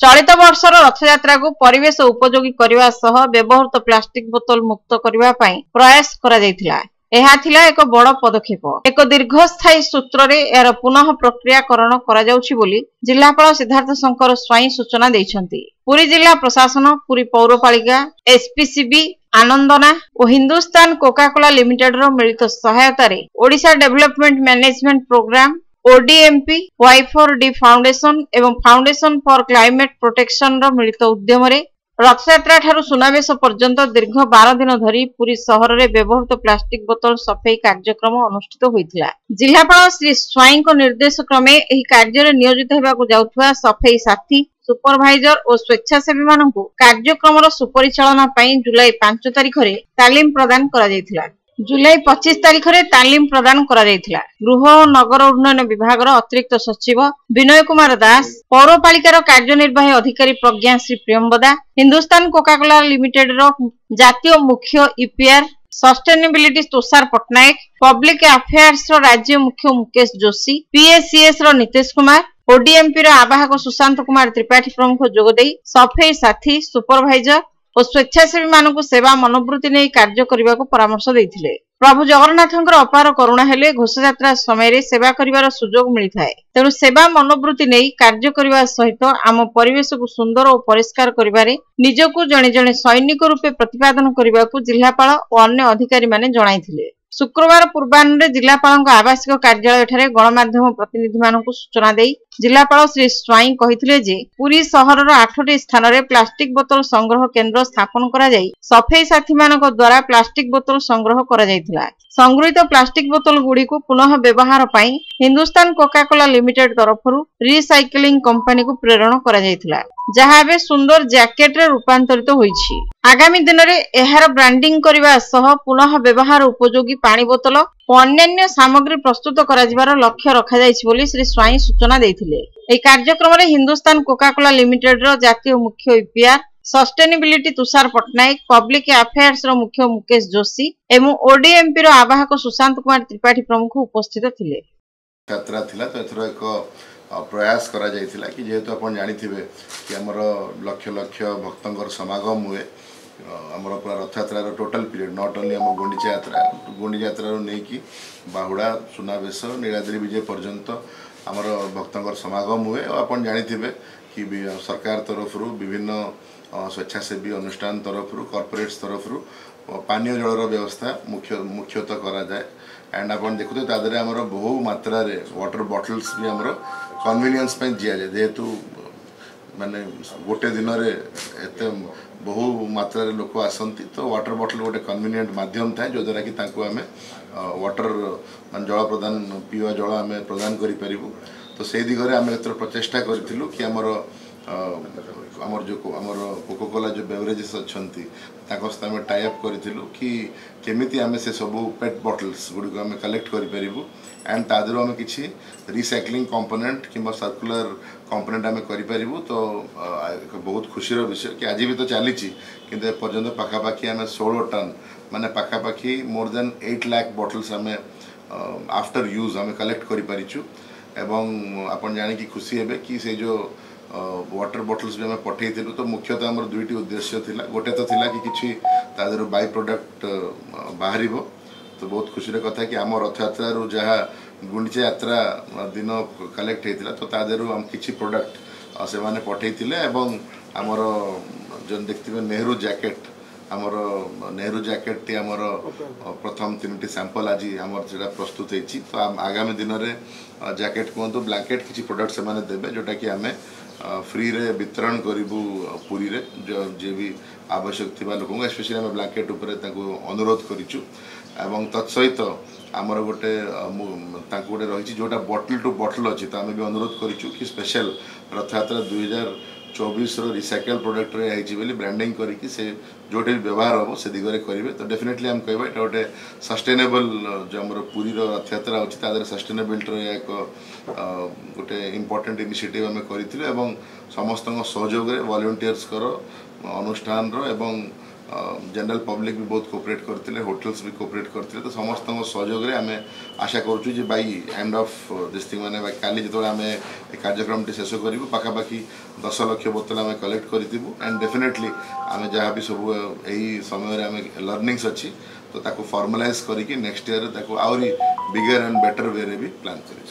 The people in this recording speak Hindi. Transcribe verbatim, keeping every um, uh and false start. चलित वर्ष रथयात्रा को परिवेश उपयोगी करने व्यवहृत प्लास्टिक बोतल मुक्त करने प्रयास करा करा एक बड़ पदक्षेप एक दीर्घस्थायी सूत्र रे यार पुनः प्रक्रियाकरण करा जिलापाल सिद्धार्थ शंकर स्वाई सूचना देइछंती। पुरी जिला प्रशासन पुरी पौरपालिका एसपीसीबी आनंदना और हिंदुस्तान कोका-कोला लिमिटेड मिलित सहायता रे Odisha development management program ODMP Y for D foundation एवं फाउंडेशन फॉर क्लाइमेट प्रोटेक्शन मिलित उद्यम रथयात्रा ठारू सुनावेश पर्यंत दीर्घ बारह दिन धरी पुरी शहर में व्यवहृत प्लास्टिक बोतल सफेई कार्यक्रम अनुष्ठित होता। जिलापाल श्री स्वाई निर्देश क्रमे कार्य नियोजित होगा जाउथवा सफेई साथी सुपरभाइजर और स्वेच्छासेवी मान कार्यक्रम सुपरिचालना जुलाई पांच तारीख रे तालीम प्रदान करा जुलाई पच्चीस तारीख रे तालीम प्रदान करा गृह और नगर उन्नयन विभाग अतिरिक्त सचिव विनय कुमार दास पौरपालिकार कार्यनिर्वाही अधिकारी प्रज्ञा श्री प्रियंबदा हिंदुस्तान कोका-कोला लिमिटेड जातीय मुख्य EPR sustainability Tushar Patnaik public affairs राज्य मुख्य मुकेश जोशी पीएसीएस नितेश कुमार ओडीएमपी आवाहक सुशांत कुमार त्रिपाठी प्रमुख जोगदे सफेई साथी सुपरभाइजर और स्वेच्छासेवी मानक सेवा मनोवृत्ति नहीं कार्य करने को परामर्श देते। प्रभु जगन्नाथ अपार करुणा हेले घोष यात्रा समय सेवा करिवार सुजोग मिलता है तेणु सेवा मनोवृत्ति नहीं कार्य करने सहित आम परिवेश को सुंदर और परिष्कार करिवारे निजको जणे जणे सैनिक रूपे प्रतिपादन करने को जिलापाल और अन्य अधिकारी माने जणाइथिले। शुक्रवार पूर्वाहन जिलापाल आवासिक कार्यालय गणमाध्यम प्रतिनिधि मानक सूचना दे जिलापाल श्री स्वाई कहिथिले पुरी शहर आठटी स्थान में प्लास्टिक बोतल संग्रह केन्द्र स्थापन करा जाई सफेई साथी मानक द्वारा प्लास्टिक बोतल संग्रह करा जायथिला। संग्रहित प्लास्टिक बोतल गुडी को पुनः व्यवहार पाई हिंदुस्तान कोका-कोला लिमिटेड तरफ रिसाइक्लिंग कंपनी को प्रेरण करा जायथिला जहाँ एवं सुंदर जैकेट रे रूपांतरित तो होईछि। आगामी दिन में एहार ब्रांडिंग करिवा सह पुनः व्यवहार उपयोगी पानी बोतल अन्य सामग्री प्रस्तुत करा जिबार लक्ष्य रखा जायछि बोली श्री स्वाई सूचना देथिले। एहि कार्यक्रम रे हिंदुस्तान कोका-कोला लिमिटेड रो जातीय मुख्य EPR sustainability Tushar Patnaik public affairs रो मुख्य मुकेश जोशी एवं ओडीएमपी रो आवाहक सुशांत कुमार त्रिपाठी प्रमुख उपस्थित थिले। यात्रा थिला तो एथरो एक प्रयास करा जायथिला कि जेहेतु आपण जानिथिबे कि हमर लक्ष लक्ष भक्तंकर समागम हुए हमर पूरा Rathyatra total period not only हमर गुंडीचा यात्रा गुंडीचा यात्रा नै कि बाहुडा सुनावेश नीलाद्री विजय पर्यंत हमर भक्तंकर समागम हुए। आपण जानिथिबे कि सरकार तरफरु विभिन्न स्वेच्छासेवी अनुष्ठान तरफरु कॉर्पोरेट्स तरफरु पानीय जलर व्यवस्था मुख्य मुख्यतः करा जाए एंड आप देखुए तादर आमर बहु मात्रा रे वाटर बॉटल्स भी आमर कन्वीनियंस पे दिया जाए जेहेतु माने गोटे दिन रे एते बहु मात्रा रे लोक आसंती तो वाटर बॉटल गोटे कन्वीनियंट माध्यम था जो द्वारा कि तांको आमे वाटर मान जल प्रदान पीवा जल आमे प्रदान करि परिबो। तो से दिगरे आमे एत्र प्रचेष्टा करथिलु कि आमर आमर जो आमर कोका-कोला जो बेवरेजेस अच्छी आम टाइप करूँ कि केमी आम से सब पेट बॉटल्स गुड़िक आम कलेक्ट करूँ एंड तादर आम कि रिसाइक्लिंग कंपोनेंट कि सर्कुलर कंपोनेंट आम करूँ। तो एक बहुत खुशी विषय कि आज भी तो चली पर्यटन पखापाखि आम सोलह टन माने पखापाखि more than eight lakh bottles आम आफ्टर यूज आम कलेक्ट करूँ एवं आपन जानिकी खुशी हेबे कि से जो वाटर बॉटल्स भी आम पठेलु तो मुख्यतः आम दुईट उद्देश्य थिला गोटे तो थिला कि किछि तादर बाय प्रोडक्ट बाहर तो बहुत खुशी कथा कि आम रथयात्रू जहाँ गुंडीचा यात्रा दिन कलेक्ट होता तो तादर आम किछि प्रोडक्ट से माने पठेले एवं आमर जो देखते नेहरू जैकेट आमर नेहरू जैकेट टी आमर प्रथम तीन टी सैंपल आज आम प्रस्तुत होती। तो आगामी दिन में जैकेट कहतु ब्लांकेट किसी प्रोडक्ट से माने देबे जोटा कि आम फ्री रे वितरण करूँ पुरी रे जो जे भी आवश्यक थी लोक स्पेशली आम ब्लांकेट उपर अनुरोध करूँ एवं तत्सहित आमर गोटे गोटे रही जोटा बॉटल टू बॉटल अच्छी तो आम भी अनुरोध करूँ कि स्पेशल रथयात्रा दुई हजार चौबीस रिसाइकल प्रोडक्ट रे आई बोली ब्रांडिंग करी से जो भी व्यवहार हम से दिगरे करेंगे तो डेफिनेटली हम कहवा ये गोटे सस्टेनेबल जो आम पुरी रथयात्रा अच्छी तरह सस्टेनेबिलिटी एक गोटे इम्पोर्टेंट इनिशिएटिव आम करूँ समस्त सहयोग वॉलंटियर्स अनुष्ठान एवं जनरल पब्लिक भी बहुत कोऑपरेट करते होटेल्स भी कोऑपरेट करते तो समस्त सहयोग में आम आशा करुँ by end of this thing मैंने कल जो आम कार्यक्रम टी शेष करूँ पखापाखि दस लक्ष बोतल आम कलेक्ट करूँ एंड डेफिनेटली आम जहाँ भी सब यही समय आम लर्निंग्स अच्छी तो फॉर्मलाइज करके नेक्स्ट ईयर आउरी बिगर एंड बेटर वे रे भी प्लान कर।